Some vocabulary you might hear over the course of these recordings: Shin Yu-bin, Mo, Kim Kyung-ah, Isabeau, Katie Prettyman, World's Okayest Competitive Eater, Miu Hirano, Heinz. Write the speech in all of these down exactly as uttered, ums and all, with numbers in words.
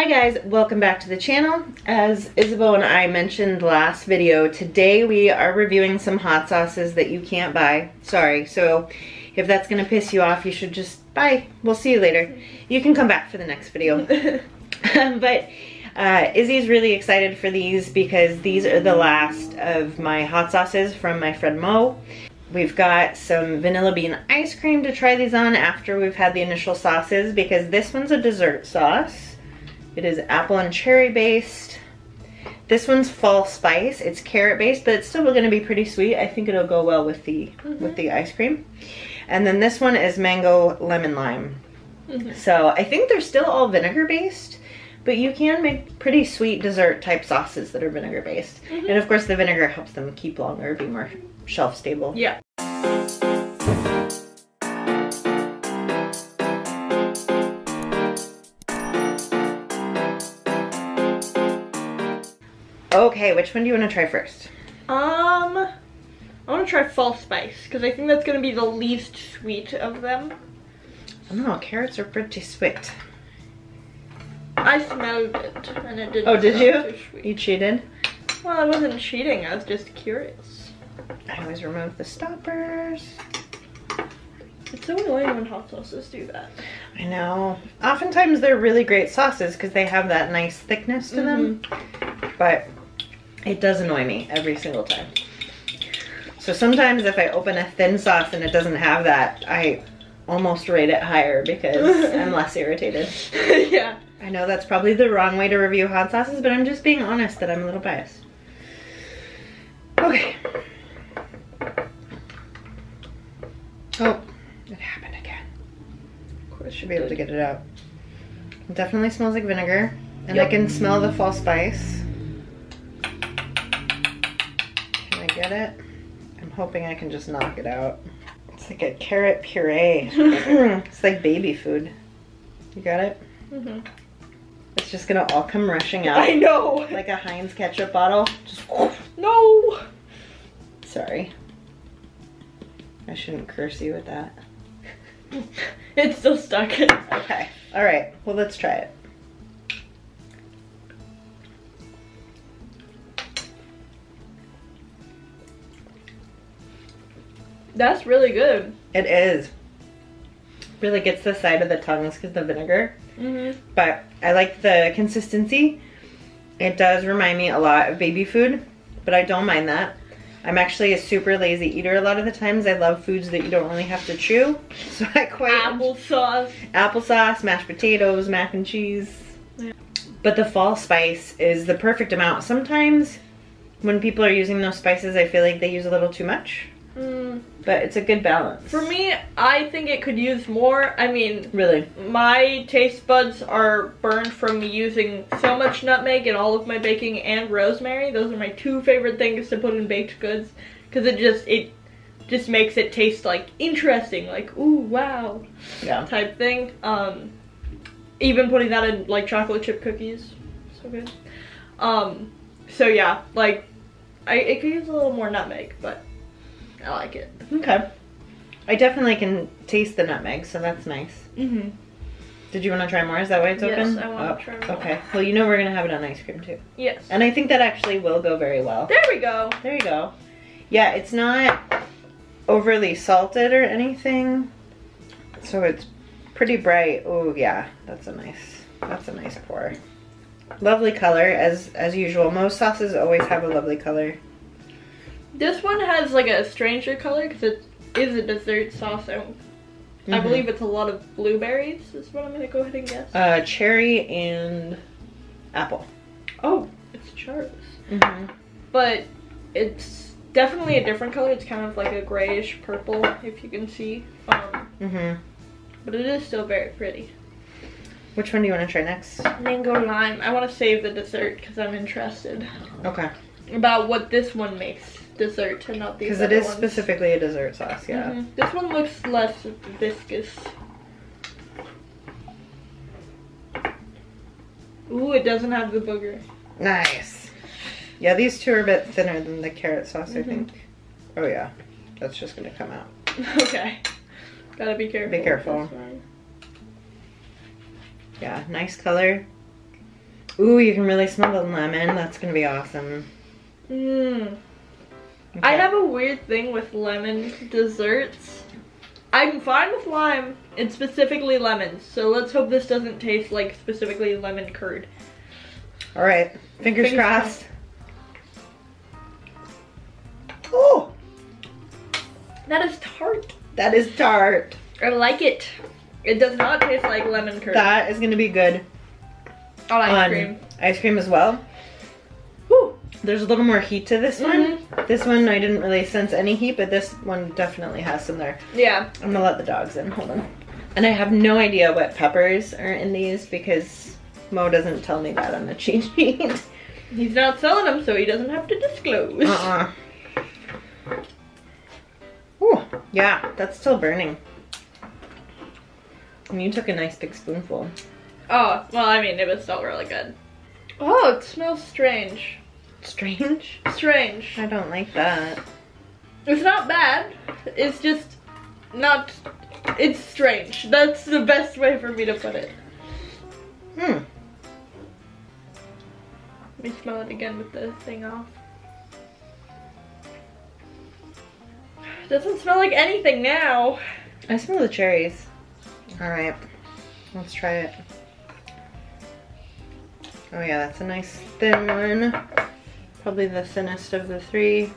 Hi guys, welcome back to the channel. As Isabeau and I mentioned last video, today we are reviewing some hot sauces that you can't buy. Sorry, so if that's gonna piss you off, you should just buy. We'll see you later. You can come back for the next video. But uh, Izzy's really excited for these because these are the last of my hot sauces from my friend Mo. We've got some vanilla bean ice cream to try these on after we've had the initial sauces because this one's a dessert sauce. It is apple and cherry based. This one's fall spice. It's carrot based, but it's still gonna be pretty sweet. I think it'll go well with the mm-hmm. with the ice cream. And then this one is mango lemon lime. Mm-hmm. So I think they're still all vinegar based, but you can make pretty sweet dessert type sauces that are vinegar based. Mm-hmm. And of course the vinegar helps them keep longer, be more shelf stable. Yeah. Okay, which one do you want to try first? Um, I want to try fall spice because I think that's going to be the least sweet of them. I don't know, carrots are pretty sweet. I smelled it and it didn't. Oh, did you? Too sweet. You cheated? Well, I wasn't cheating. I was just curious. I always remove the stoppers. It's so annoying when hot sauces do that. I know. Oftentimes they're really great sauces because they have that nice thickness to mm-hmm. them, but it does annoy me every single time. So sometimes if I open a thin sauce and it doesn't have that, I almost rate it higher because I'm less irritated. Yeah. I know that's probably the wrong way to review hot sauces, but I'm just being honest that I'm a little biased. Okay. Oh, it happened again. Of course, should be able to get it out. It definitely smells like vinegar, and yep. I can smell the fall spice. Get it? I'm hoping I can just knock it out. It's like a carrot puree. It's like baby food. You got it? Mm-hmm. It's just gonna all come rushing out. I know! Like a Heinz ketchup bottle. Just woof. No! Sorry. I shouldn't curse you with that. It's still stuck. Okay. Alright. Well, let's try it. That's really good. It is. Really gets the side of the tongues because the vinegar. Mm-hmm. But I like the consistency. It does remind me a lot of baby food, but I don't mind that. I'm actually a super lazy eater a lot of the times. I love foods that you don't really have to chew. So I quite applesauce. Applesauce, mashed potatoes, mac and cheese. Yeah. But the fall spice is the perfect amount. Sometimes when people are using those spices, I feel like they use a little too much. Mm. But it's a good balance. For me, I think it could use more. I mean, really, my taste buds are burned from using so much nutmeg in all of my baking, and rosemary. Those are my two favorite things to put in baked goods because it just it just makes it taste like interesting, like ooh wow, yeah, type thing. Um, even putting that in like chocolate chip cookies, so good. Um, so yeah, like I it could use a little more nutmeg, but. I like it. Okay. I definitely can taste the nutmeg, so that's nice. Mm-hmm. Did you want to try more? Is that why it's yes, open? Yes, I want oh, to try more. Okay. Well, you know we're going to have it on ice cream, too. Yes. And I think that actually will go very well. There we go. There you go. Yeah, it's not overly salted or anything, so it's pretty bright. Oh, yeah. That's a nice, that's a nice pour. Lovely color, as, as usual. Most sauces always have a lovely color. This one has like a stranger color because it is a dessert sauce. Mm-hmm. I believe it's a lot of blueberries is what I'm going to go ahead and guess. Uh, cherry and apple. Oh, it's cherries. Mm-hmm. But it's definitely a different color. It's kind of like a grayish purple if you can see. Um, mm-hmm. But it is still very pretty. Which one do you want to try next? Mango lime. I want to save the dessert because I'm interested. Okay. About what this one makes. Dessert and not these because it is ones. Specifically a dessert sauce, yeah. Mm-hmm. This one looks less viscous. Ooh, it doesn't have the booger. Nice. Yeah, these two are a bit thinner than the carrot sauce, mm-hmm. I think. Oh yeah, that's just gonna come out. Okay, gotta be careful. Be careful. Yeah, nice color. Ooh, you can really smell the lemon. That's gonna be awesome. Mmm. Okay. I have a weird thing with lemon desserts. I'm fine with lime and specifically lemons. So let's hope this doesn't taste like specifically lemon curd. All right, fingers, fingers crossed. crossed. Oh, that is tart. That is tart. I like it. It does not taste like lemon curd. That is gonna be good. On ice on cream. Ice cream as well. Whew. There's a little more heat to this mm-hmm. one. This one I didn't really sense any heat, but this one definitely has some there. Yeah. I'm gonna let the dogs in, hold on. And I have no idea what peppers are in these because Mo doesn't tell me that on the cheat sheet. He's not selling them, so he doesn't have to disclose. Uh-uh. Ooh, yeah, that's still burning. And you took a nice big spoonful. Oh, well, I mean, it was still really good. Oh, it smells strange. Strange? Strange. I don't like that. It's not bad. It's just not... It's strange. That's the best way for me to put it. Hmm. Let me smell it again with the thing off. It doesn't smell like anything now. I smell the cherries. All right, let's try it. Oh yeah, that's a nice thin one. Probably the thinnest of the three.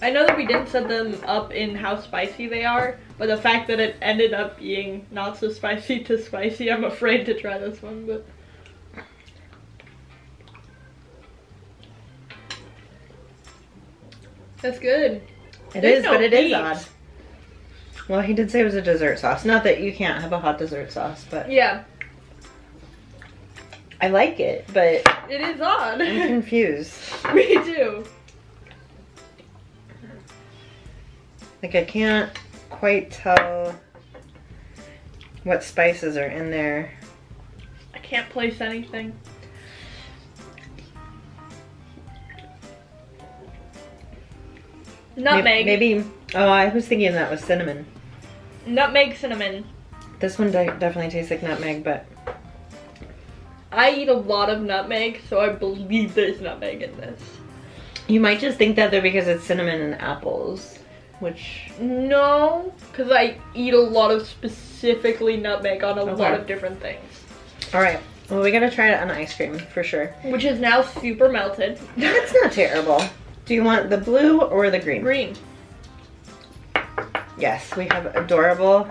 I know that we didn't set them up in how spicy they are, but the fact that it ended up being not so spicy to spicy, I'm afraid to try this one, but. That's good. It There's is, no but it heat. is odd. Well, he did say it was a dessert sauce. Not that you can't have a hot dessert sauce, but... Yeah. I like it, but... It is odd. I'm confused. Me too. Like, I can't quite tell what spices are in there. I can't place anything. Nutmeg. Maybe, maybe, oh, I was thinking that was cinnamon. Nutmeg, cinnamon. This one definitely tastes like nutmeg, but... I eat a lot of nutmeg, so I believe there's nutmeg in this. You might just think that though because it's cinnamon and apples, which... No, because I eat a lot of specifically nutmeg on a okay. lot of different things. All right, well, we gotta try it on ice cream, for sure. Which is now super melted. That's not terrible. Do you want the blue or the green? Green. Yes, we have adorable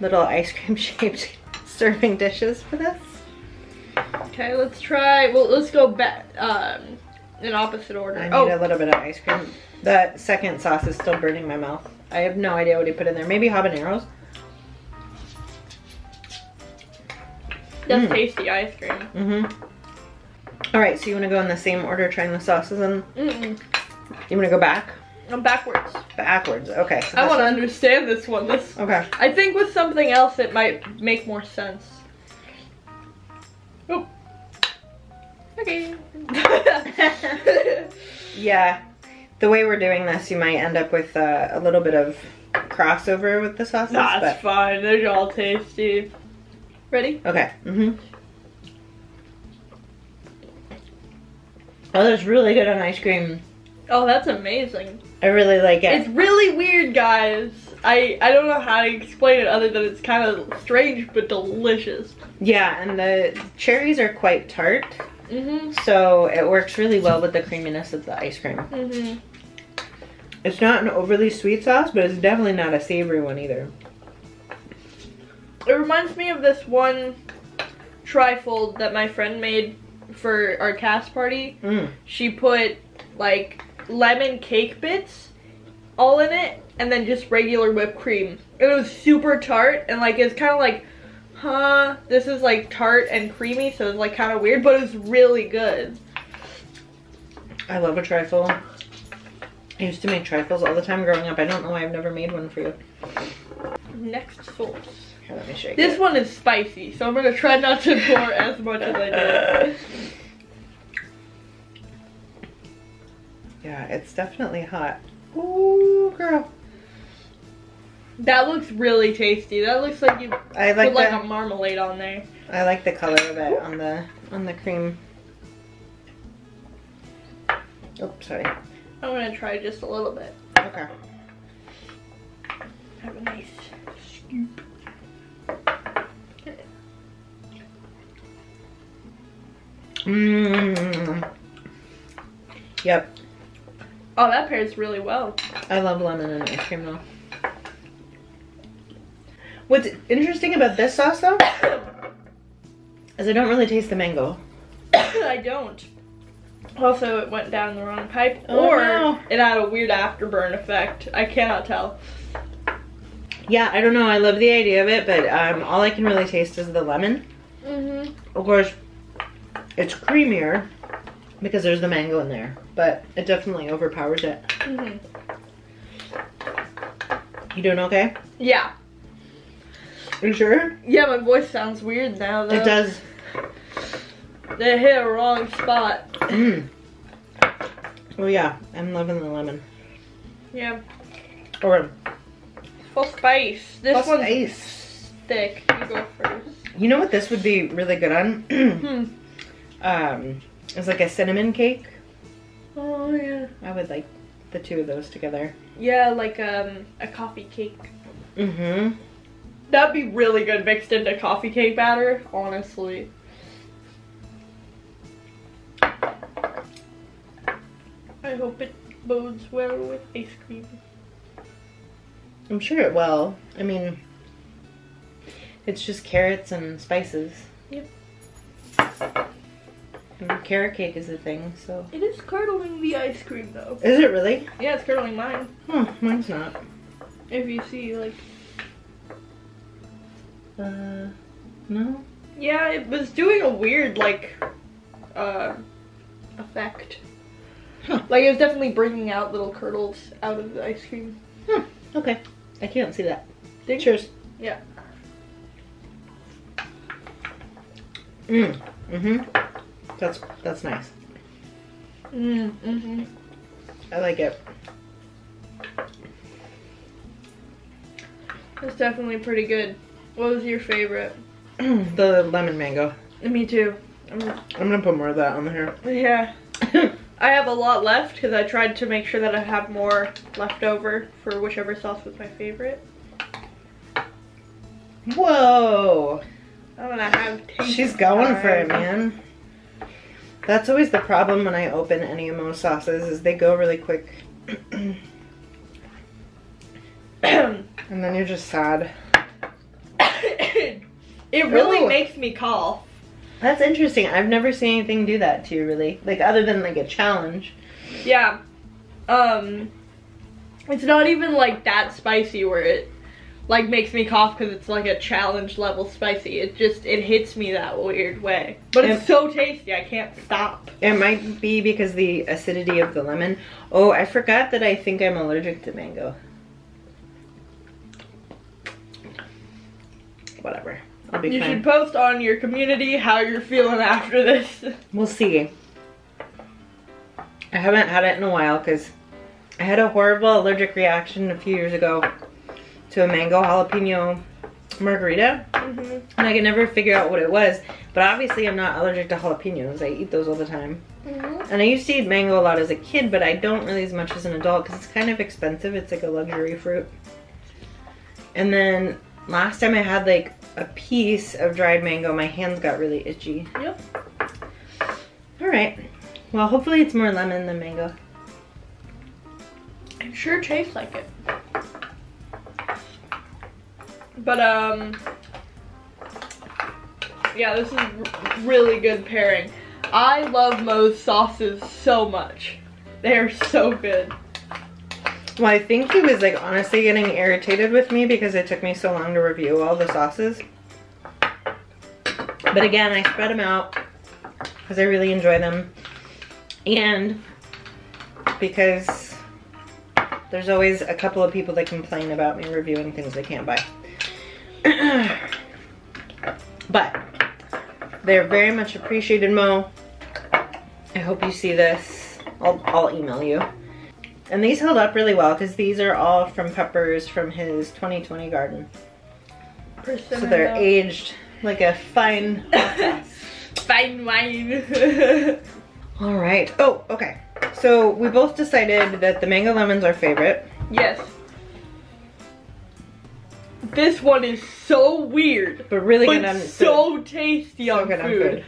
little ice cream shaped serving dishes for this. Okay, let's try, well, let's go back um, in opposite order. I need oh. a little bit of ice cream. That second sauce is still burning my mouth. I have no idea what he put in there. Maybe habaneros? That's mm. tasty ice cream. Mm-hmm. Alright, so you want to go in the same order trying the sauces and Mm-mm. you want to go back? I'm backwards. Backwards, okay. So I want to understand this one. This, okay. I think with something else it might make more sense. Oh. Okay. Yeah, the way we're doing this you might end up with uh, a little bit of crossover with the sauces. Nah, that's fine. They're all tasty. Ready? Okay. Mm-hmm. Oh, that's really good on ice cream. Oh, that's amazing. I really like it. It's really weird, guys. I, I don't know how to explain it other than it's kind of strange but delicious. Yeah, and the cherries are quite tart. Mm-hmm. So it works really well with the creaminess of the ice cream. Mm-hmm. It's not an overly sweet sauce, but it's definitely not a savory one either. It reminds me of this one trifold that my friend made for our cast party. Mm. She put like lemon cake bits all in it and then just regular whipped cream. It was super tart and like it's kind of like huh this is like tart and creamy, so it's like kind of weird, but it's really good. I love a trifle. I used to make trifles all the time growing up. I don't know why I've never made one for you. Next sauce. Here, let me shake this it. One is spicy, so I'm gonna try not to pour as much as I did. Yeah, it's definitely hot. Ooh, girl. That looks really tasty. That looks like you I like put the, like a marmalade on there. I like the color of it on the on the cream. Oh, sorry. I'm gonna try just a little bit. Okay. Have a nice scoop. Mmm. Yep. Oh, that pairs really well. I love lemon and ice cream though. What's interesting about this sauce though is I don't really taste the mango. I don't. Also, it went down the wrong pipe, oh, or no. It had a weird afterburn effect. I cannot tell. Yeah, I don't know. I love the idea of it, but um, all I can really taste is the lemon. Mm-hmm. Of course, it's creamier because there's the mango in there, but it definitely overpowers it. Mm-hmm. You doing okay? Yeah. Are you sure? Yeah, my voice sounds weird now though. It does. They hit a wrong spot. Mm. Oh yeah, I'm loving the lemon. Yeah. Or full spice. This full one's spice. Thick. You go first. You know what this would be really good on? hmm. Um, it's like a cinnamon cake. Oh yeah. I would like the two of those together. Yeah, like um a coffee cake. Mm-hmm. That'd be really good mixed into coffee cake batter, honestly. I hope it bodes well with ice cream. I'm sure it will. I mean, it's just carrots and spices. Yep. And carrot cake is a thing, so. It is curdling the ice cream, though. Is it really? Yeah, it's curdling mine. Hmm, mine's not. If you see, like... Uh, no? Yeah, it was doing a weird, like, uh, effect. Huh. Like, it was definitely bringing out little curdles out of the ice cream. Hmm, okay. I can't see that. Did Cheers. Yeah. Mmm, mm-hmm. That's, that's nice. Mmm, mm-hmm. I like it. It's definitely pretty good. What was your favorite? The lemon mango. Me too. I'm gonna, I'm gonna put more of that on here. Yeah. I have a lot left because I tried to make sure that I have more left over for whichever sauce was my favorite. Whoa. I'm gonna have taste. She's going for it, man. That's always the problem when I open any of my sauces is they go really quick. And then you're just sad. It really Ooh. Makes me cough. That's interesting. I've never seen anything do that to you, really. Like, other than, like, a challenge. Yeah. Um, it's not even, like, that spicy where it, like, makes me cough because it's, like, a challenge-level spicy. It just, it hits me that weird way. But it's, it's so tasty, I can't stop. It might be because the acidity of the lemon. Oh, I forgot that I think I'm allergic to mango. Whatever. I'll be you fine. Should post on your community how you're feeling after this. We'll see. I haven't had it in a while because I had a horrible allergic reaction a few years ago to a mango jalapeno margarita. Mm-hmm. And I could never figure out what it was. But obviously I'm not allergic to jalapenos. I eat those all the time. Mm-hmm. And I used to eat mango a lot as a kid, but I don't really as much as an adult because it's kind of expensive. It's like a luxury fruit. And then... last time I had like a piece of dried mango, my hands got really itchy. Yep. Alright. Well, hopefully it's more lemon than mango. It sure tastes like it. But, um, yeah, this is really good pairing. I love Moe's sauces so much. They are so good. Well, I think he was like honestly getting irritated with me because it took me so long to review all the sauces. But again, I spread them out because I really enjoy them. And because there's always a couple of people that complain about me reviewing things they can't buy. But they're very much appreciated, Moe. I hope you see this. I'll, I'll email you. And these held up really well because these are all from peppers from his twenty twenty garden. Persimmon, so they're aged like a fine fine wine. All right. Oh, okay. So we both decided that the mango lemon's our favorite. Yes. This one is so weird, but really but good on so food. tasty on, so good food. on food.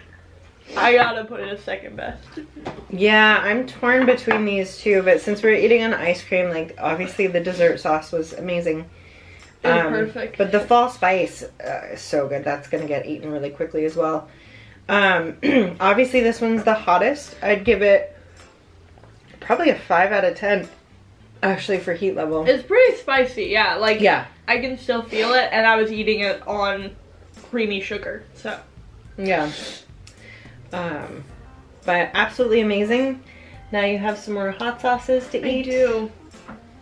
I gotta put it as second best. Yeah, I'm torn between these two, but since we're eating an ice cream, like obviously the dessert sauce was amazing. Um, perfect. But the fall spice uh, is so good. That's gonna get eaten really quickly as well. Um, obviously this one's the hottest. I'd give it probably a five out of ten, actually, for heat level. It's pretty spicy, yeah. Like, yeah. I can still feel it, and I was eating it on creamy sugar, so. Yeah. Um, but absolutely amazing. Now you have some more hot sauces to eat. I do.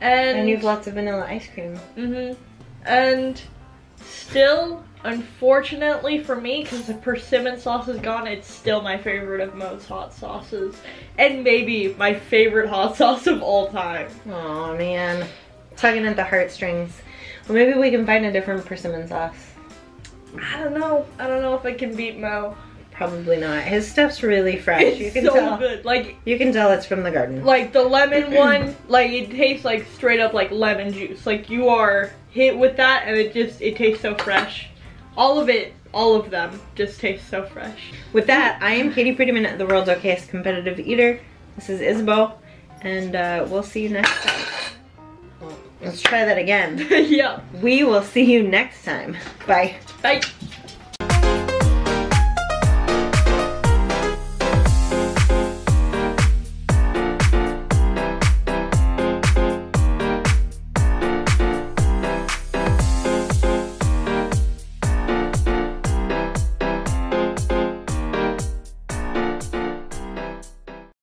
And, and you have lots of vanilla ice cream. Mm-hmm. And still, unfortunately for me, because the persimmon sauce is gone, it's still my favorite of most hot sauces. And maybe my favorite hot sauce of all time. Aw, man. Tugging at the heartstrings. Well, maybe we can find a different persimmon sauce. I don't know. I don't know if I can beat Mo. Probably not. His stuff's really fresh. It's you can so tell. good. Like, you can tell it's from the garden. Like the lemon one, like it tastes like straight up like lemon juice. Like you are hit with that and it just, it tastes so fresh. All of it, all of them just taste so fresh. With that, I am Katie Prettyman at the World's Okayest Competitive Eater. This is Isabeau, and uh, we'll see you next time. Let's try that again. Yeah. We will see you next time. Bye. Bye.